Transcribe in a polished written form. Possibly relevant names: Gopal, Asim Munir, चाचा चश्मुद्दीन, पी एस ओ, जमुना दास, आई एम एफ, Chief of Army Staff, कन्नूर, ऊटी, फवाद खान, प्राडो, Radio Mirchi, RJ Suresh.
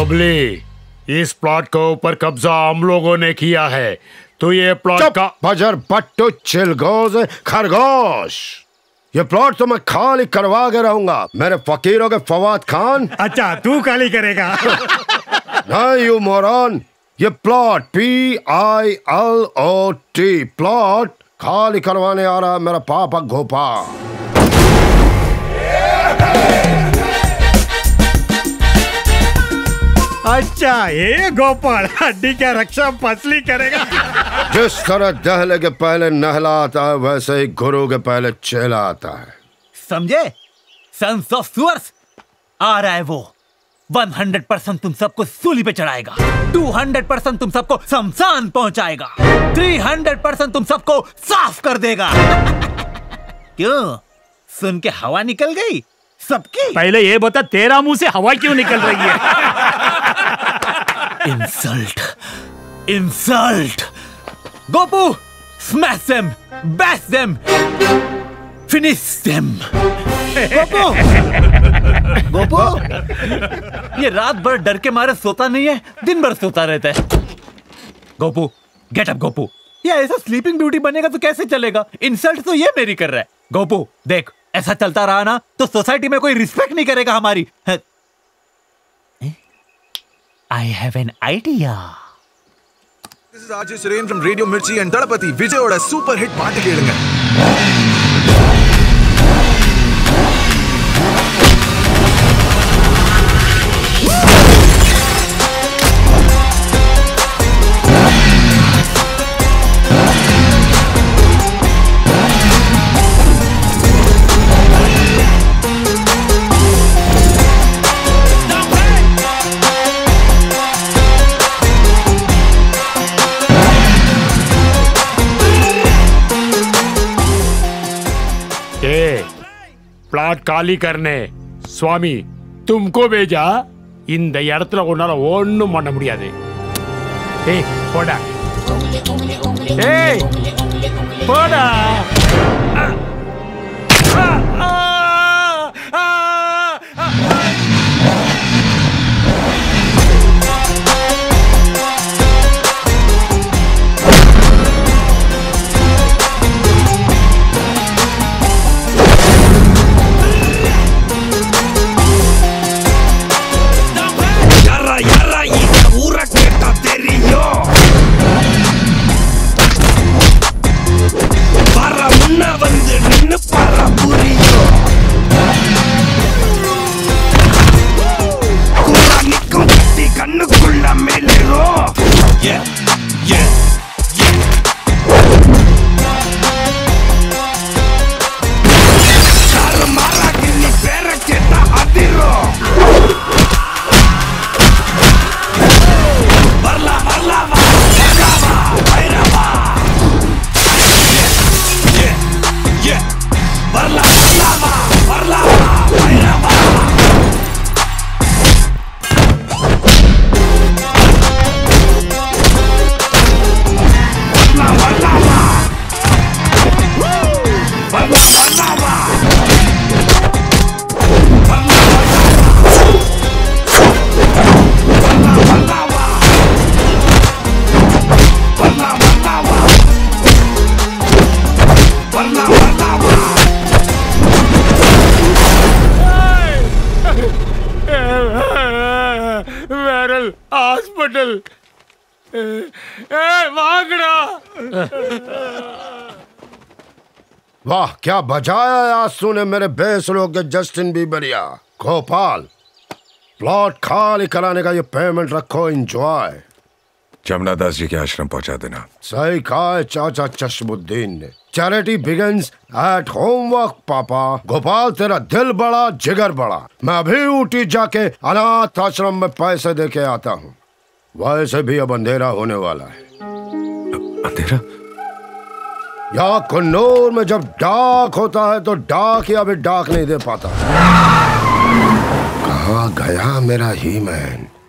बबली, इस प्लॉट के ऊपर कब्जा हम लोगों ने किया है। तो ये प्लॉट का बजर बट्टू चिलगोज खरगोश, ये प्लॉट तो मैं खाली करवा के रहूंगा मेरे फकीरों के फवाद खान। अच्छा तू खाली करेगा? नहीं यू मोरन, ये प्लॉट PILOT प्लॉट खाली करवाने आ रहा है मेरा पापा गोपा। अच्छा ये गोपाल हड्डी क्या रक्षा फसली करेगा? जिस तरह दहले के पहले नहला आता है वैसे ही गुरु के पहले चेला आता है, समझे? सन्स ऑफ सुअर्स आ रहा है वो। 100% तुम सबको सूली पे चढ़ाएगा, 200% तुम सबको शमशान पहुंचाएगा, 300% तुम सबको साफ कर देगा। क्यों सुन के हवा निकल गई सबकी? पहले ये बता तेरा मुंह से हवा क्यों निकल रही है? Insult insult. Gopu smash them, bash them, finish them. Gopu Gopu ये रात भर डर के मारे सोता नहीं है, दिन भर सोता रहता है। Gopu get up. गोपू ये ऐसा स्लीपिंग ब्यूटी बनेगा तो कैसे चलेगा? इंसल्ट तो ये मेरी कर रहा है। गोपू देख ऐसा चलता रहा ना तो सोसाइटी में कोई रिस्पेक्ट नहीं करेगा हमारी। I have an idea. This is RJ Suresh from Radio Mirchi and Tadapati Vijay oda super hit paatu kelunga. Plot ಖಾಲಿ ಕರ್ನೆ ಸ್ವಾಮಿ ತುಮಕೋ ಬೇಜಾ ಇಂದ ಯಡತ್ರ ಒನ್ನಾರ ಒಣ್ಣು ಮಣ್ಣ ಮುಡಿಯಾದೆ ಏ ಪೋಡಾ ಏ ಪೋಡಾ वाह क्या बजाया आज तूने मेरे बेसलों के जस्टिन बीबरिया। गोपाल प्लॉट खाली कराने का ये पेमेंट रखो, एंजॉय। जमुना दास जी के आश्रम पहुंचा देना। सही कहा है चाचा चश्मुद्दीन ने, चैरिटी बिगिंस एट होमवर्क। पापा गोपाल तेरा दिल बड़ा जिगर बड़ा, मैं अभी ऊटी जाके अनाथ आश्रम में पैसे दे के आता हूँ। वैसे भी अब अंधेरा होने वाला है। अंधेरा? या कन्नूर में जब डाक होता है तो डाक या भी डाक नहीं दे पाता। कहाँ गया मेरा ही मैन?